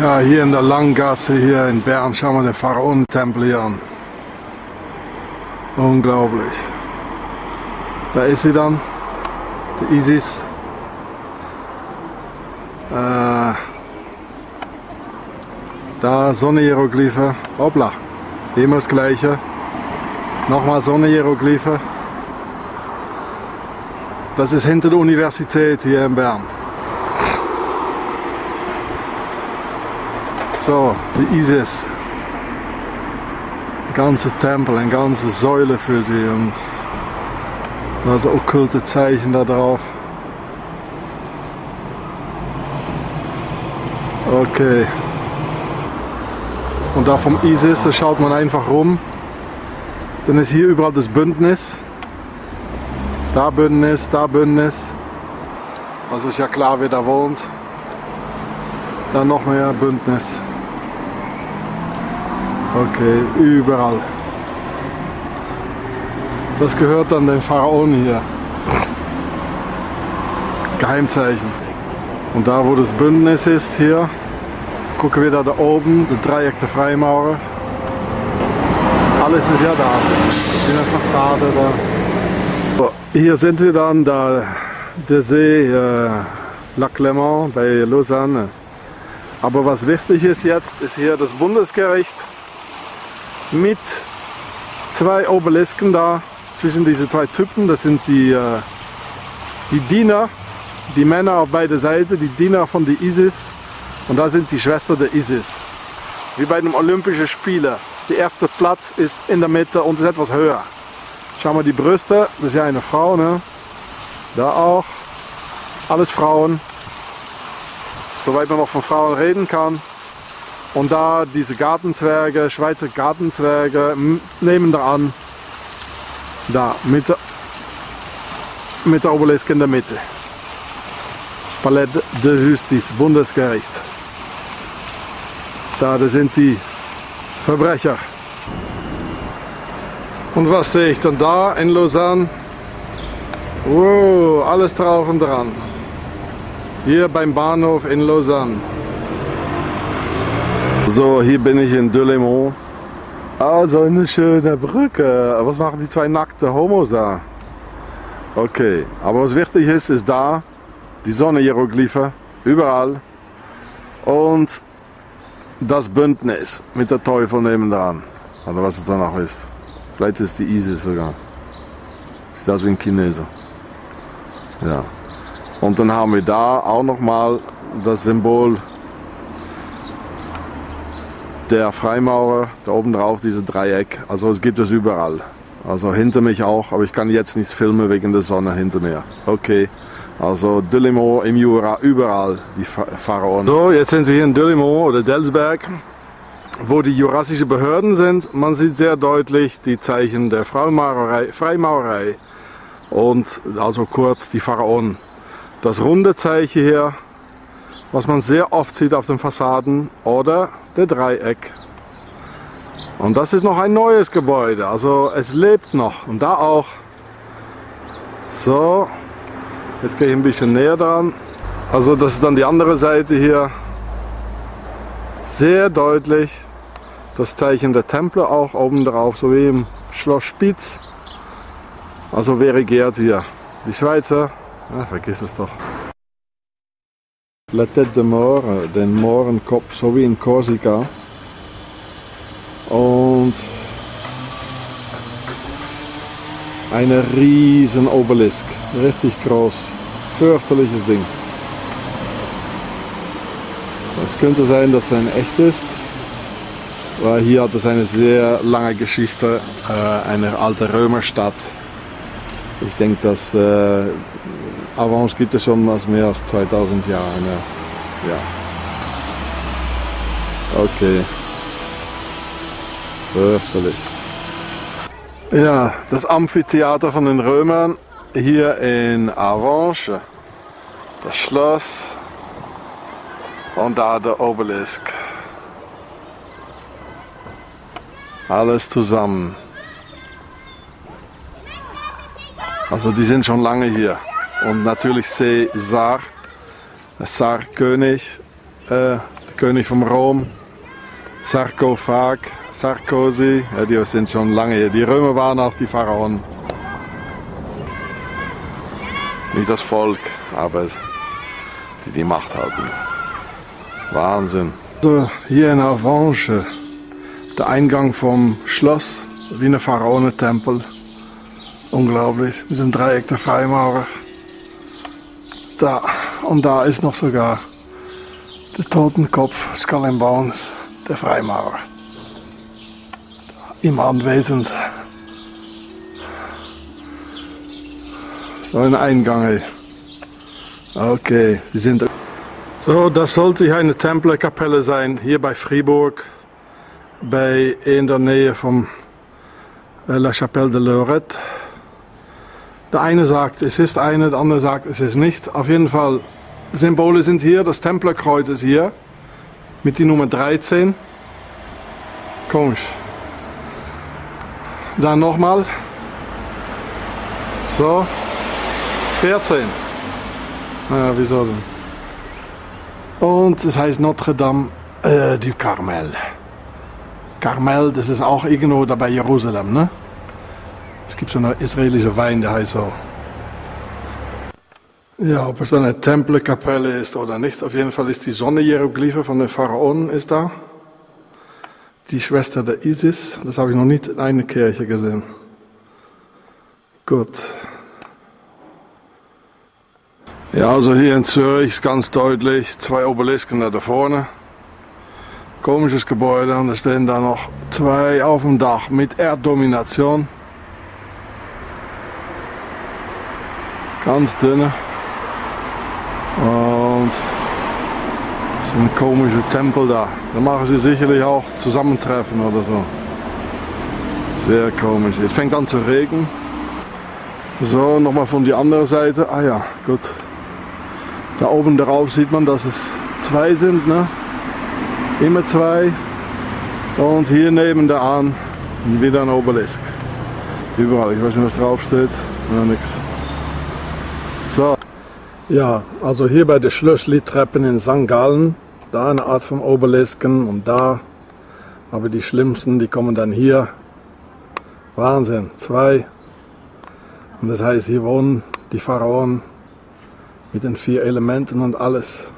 Ja, hier in der Langgasse, hier in Bern, schauen wir den Pharaonentempel hier an. Unglaublich. Da ist sie dann, die Isis. Da Sonne-Hieroglyphe, hoppla, immer das gleiche. Nochmal Sonne-Hieroglyphe. Das ist hinter der Universität hier in Bern. So, die Isis. Ein ganzer Tempel, eine ganze Säule für sie und da so okkulte Zeichen da drauf. Okay. Und da vom Isis, da schaut man einfach rum. Dann ist hier überall das Bündnis. Da Bündnis, da Bündnis. Also ist ja klar, wer da wohnt. Dann noch mehr Bündnis. Okay, überall. Das gehört dann den Pharaonen hier. Geheimzeichen. Und da, wo das Bündnis ist, hier, gucken wir da oben, das Dreieck der Freimaurer. Alles ist ja da. In der Fassade da. Hier sind wir dann, der See Lac Léman bei Lausanne. Aber was wichtig ist jetzt, ist hier das Bundesgericht mit zwei Obelisken da, zwischen diese zwei Typen. Das sind die Diener, die Männer auf beide Seiten, die Diener von der Isis. Und da sind die Schwestern der Isis. Wie bei den Olympischen Spielen. Der erste Platz ist in der Mitte und ist etwas höher. Schau mal die Brüste, das ist ja eine Frau, ne? Da auch. Alles Frauen. Soweit man noch von Frauen reden kann. Und da diese Gartenzwerge, Schweizer Gartenzwerge, nehmen da an. Da, mit der Obelisk in der Mitte. Palais de Justice, Bundesgericht. Da, das sind die Verbrecher. Und was sehe ich denn da in Lausanne? Wow, alles drauf und dran. Hier beim Bahnhof in Lausanne. So, hier bin ich in Delémont. Also eine schöne Brücke. Was machen die zwei nackte Homos da? Okay, aber was wichtig ist, ist da die Sonne-Hieroglyphe, überall. Und das Bündnis mit der Teufel nebendran. Oder was es danach ist. Vielleicht ist die Isis sogar. Sieht aus wie ein Chineser. Ja. Und dann haben wir da auch nochmal das Symbol der Freimaurer. Da oben drauf diese Dreieck. Also es gibt es überall. Also hinter mich auch. Aber ich kann jetzt nichts filmen wegen der Sonne hinter mir. Okay. Also Delémont im Jura. Überall die Pharaonen. So, jetzt sind wir hier in Delémont oder Delsberg, wo die jurassischen Behörden sind. Man sieht sehr deutlich die Zeichen der Freimaurerei und also kurz die Pharaonen. Das runde Zeichen hier, was man sehr oft sieht auf den Fassaden, oder der Dreieck. Und das ist noch ein neues Gebäude, also es lebt noch und da auch. So, jetzt gehe ich ein bisschen näher dran. Also das ist dann die andere Seite hier. Sehr deutlich das Zeichen der Templer auch oben drauf, so wie im Schloss Spitz. Also wer regiert hier? Die Schweizer? Ah, vergiss es doch. La Tête de More, den Mohrenkopf, so wie in Korsika. Und eine riesen Obelisk, richtig groß, fürchterliches Ding. Es könnte sein, dass er ein echt ist, weil hier hat es eine sehr lange Geschichte, eine alte Römerstadt. Ich denke, dass Avenches gibt es schon mehr als 2000 Jahre. Ne? Ja. Okay. Fürchterlich. Ja, das Amphitheater von den Römern hier in Avenches. Das Schloss. Und da der Obelisk. Alles zusammen. Also die sind schon lange hier. Und natürlich Caesar, König, König von Rom, Sarkophag, Sarkozy, ja, die sind schon lange hier. Die Römer waren auch die Pharaonen. Nicht das Volk, aber die die Macht hatten. Wahnsinn. Also hier in Avenches, der Eingang vom Schloss, wie eine Pharaonentempel. Unglaublich, mit dem Dreieck der Freimaurer. Da, und da ist noch sogar der Totenkopf Skull and Bones der Freimaurer. Im Anwesen. So ein Eingang. Okay, sie sind. So, das sollte eine Templerkapelle sein, hier bei Fribourg, bei in der Nähe von La Chapelle de Lorette. Der eine sagt, es ist eine, der andere sagt, es ist nicht. Auf jeden Fall, Symbole sind hier, das Templerkreuz ist hier, mit die Nummer 13. Komisch. Dann nochmal. So. 14. Naja, wieso denn? Und es heißt Notre Dame du Carmel. Carmel, das ist auch irgendwo da bei Jerusalem, ne? Es gibt so einen israelischen Wein, der heißt so. Ja, ob es eine Tempelkapelle ist oder nicht, auf jeden Fall ist die Sonne-Hieroglyphe von den Pharaonen ist da. Die Schwester der Isis, das habe ich noch nicht in einer Kirche gesehen. Gut. Ja, also hier in Zürich ist ganz deutlich zwei Obelisken da vorne. Komisches Gebäude und da stehen da noch zwei auf dem Dach mit Erddomination. Ganz dünne. Und das ist ein komischer Tempel da. Da machen sie sicherlich auch Zusammentreffen oder so. Sehr komisch. Es fängt an zu regnen. So, nochmal von der anderen Seite. Ah ja, gut. Da oben drauf sieht man, dass es zwei sind, ne? Immer zwei. Und hier neben der an wieder ein Obelisk. Überall. Ich weiß nicht, was drauf steht. Ja, nix. So. Ja, also hier bei den Schlössli-Treppen in St. Gallen. Da eine Art von Obelisken und da. Aber die schlimmsten, die kommen dann hier. Wahnsinn. Zwei. Und das heißt, hier wohnen die Pharaonen. Mit den 4 Elementen und alles.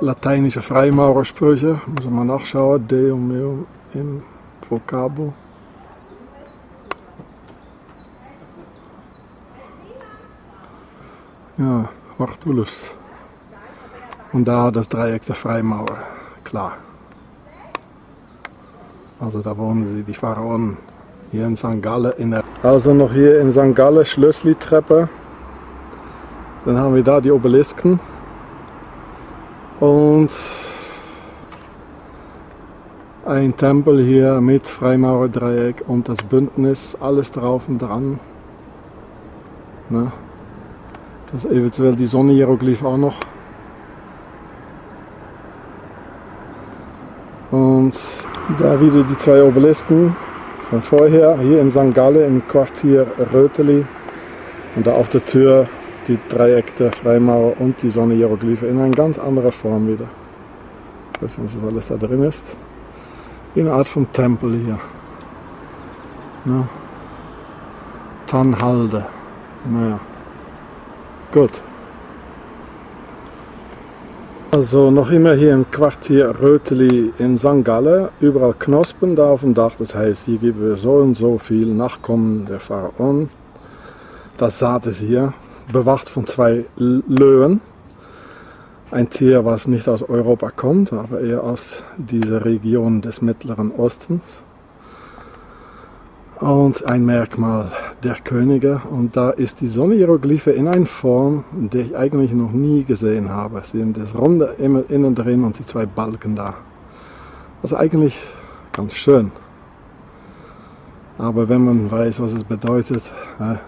Lateinische Freimaurersprüche, muss man nachschauen. Deum meum in vocabo. Ja, Martulus. Und da das Dreieck der Freimaurer, klar. Also da wohnen sie, die Pharaonen, hier in St. Gallen. Also noch hier in St. Gallen, Schlössli-Treppe. Dann haben wir da die Obelisken und ein Tempel hier mit Freimaurerdreieck und das Bündnis, alles drauf und dran. Na, das ist eventuell die Sonne-Hieroglyph auch noch. Und da wieder die zwei Obelisken von vorher, hier in St. Gallen im Quartier Röteli und da auf der Tür die Dreieck der Freimaurer und die Sonne-Hieroglyphe in eine ganz andere Form wieder. Ich weiß nicht, was alles da drin ist. In einer Art von Tempel hier. Ja. Tannhalde. Naja. Gut. Also noch immer hier im Quartier Röteli in St. Gallen. Überall Knospen da auf dem Dach. Das heißt, hier gibt es so und so viel Nachkommen der Pharaonen. Das Saat ist hier. Bewacht von 2 Löwen. Ein Tier, was nicht aus Europa kommt, aber eher aus dieser Region des Mittleren Ostens. Und ein Merkmal der Könige. Und da ist die Sonne-Hieroglyphe in einer Form, die ich eigentlich noch nie gesehen habe. Sie sind das Runde innen drin und die zwei Balken da. Also eigentlich ganz schön. Aber wenn man weiß, was es bedeutet,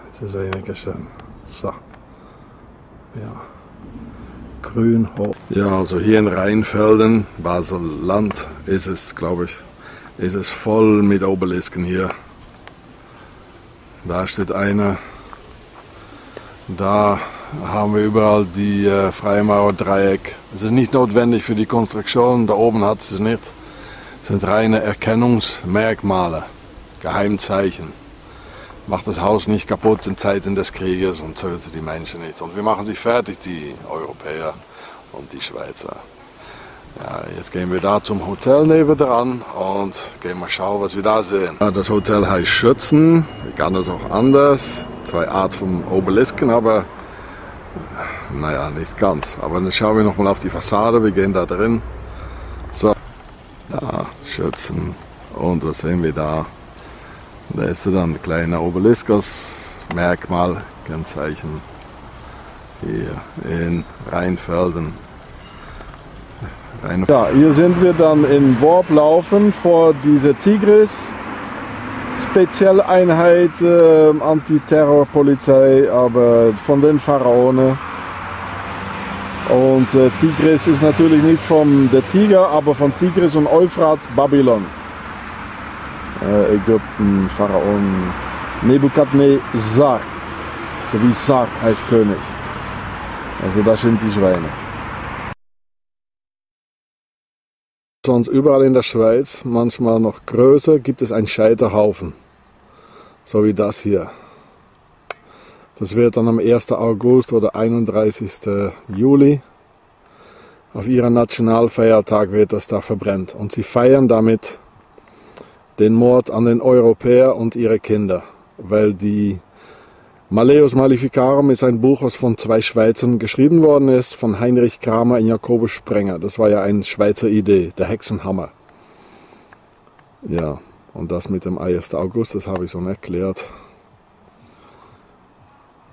ist es weniger schön. So. Ja. Grün, hoch. Ja, also hier in Rheinfelden, Baselland, ist es, glaube ich, ist es voll mit Obelisken hier. Da steht einer, da haben wir überall die Freimaurer-Dreieck. Es ist nicht notwendig für die Konstruktion, da oben hat es nichts. Es sind reine Erkennungsmerkmale, Geheimzeichen. Macht das Haus nicht kaputt in Zeiten des Krieges und tötet die Menschen nicht. Und wir machen sich fertig, die Europäer und die Schweizer. Ja, jetzt gehen wir da zum Hotel nebendran und gehen mal schauen, was wir da sehen. Das Hotel heißt Schützen, ich kann das auch anders. Zwei Art von Obelisken, aber naja, nicht ganz. Aber dann schauen wir nochmal auf die Fassade, wir gehen da drin. So, da Schützen und was sehen wir da? Da ist dann ein kleiner Obelisk als Merkmal, Kennzeichen, hier in Rheinfelden. Ja, hier sind wir dann im Worb laufen vor dieser Tigris, Spezialeinheit, Antiterrorpolizei, aber von den Pharaonen. Und Tigris ist natürlich nicht von der Tiger, aber von Tigris und Euphrat, Babylon. Ägypten, Pharaon, Nebukadnezar, sowie Sar heißt König. Also das sind die Schweine. Sonst überall in der Schweiz, manchmal noch größer, gibt es einen Scheiterhaufen. So wie das hier. Das wird dann am 1. August oder 31. Juli, auf ihrem Nationalfeiertag wird das da verbrennt. Und sie feiern damit den Mord an den Europäern und ihre Kinder, weil die Malleus Maleficarum ist ein Buch, was von zwei Schweizern geschrieben worden ist, von Heinrich Kramer und Jakobus Sprenger. Das war ja eine Schweizer Idee, der Hexenhammer. Ja, und das mit dem 1. August, das habe ich schon erklärt.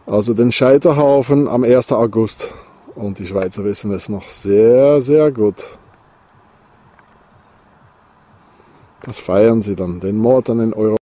Also den Scheiterhaufen am 1. August. Und die Schweizer wissen es noch sehr, sehr gut. Das feiern sie dann, den Mord an den Euro.